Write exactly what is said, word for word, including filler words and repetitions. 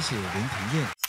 谢谢林庭燕。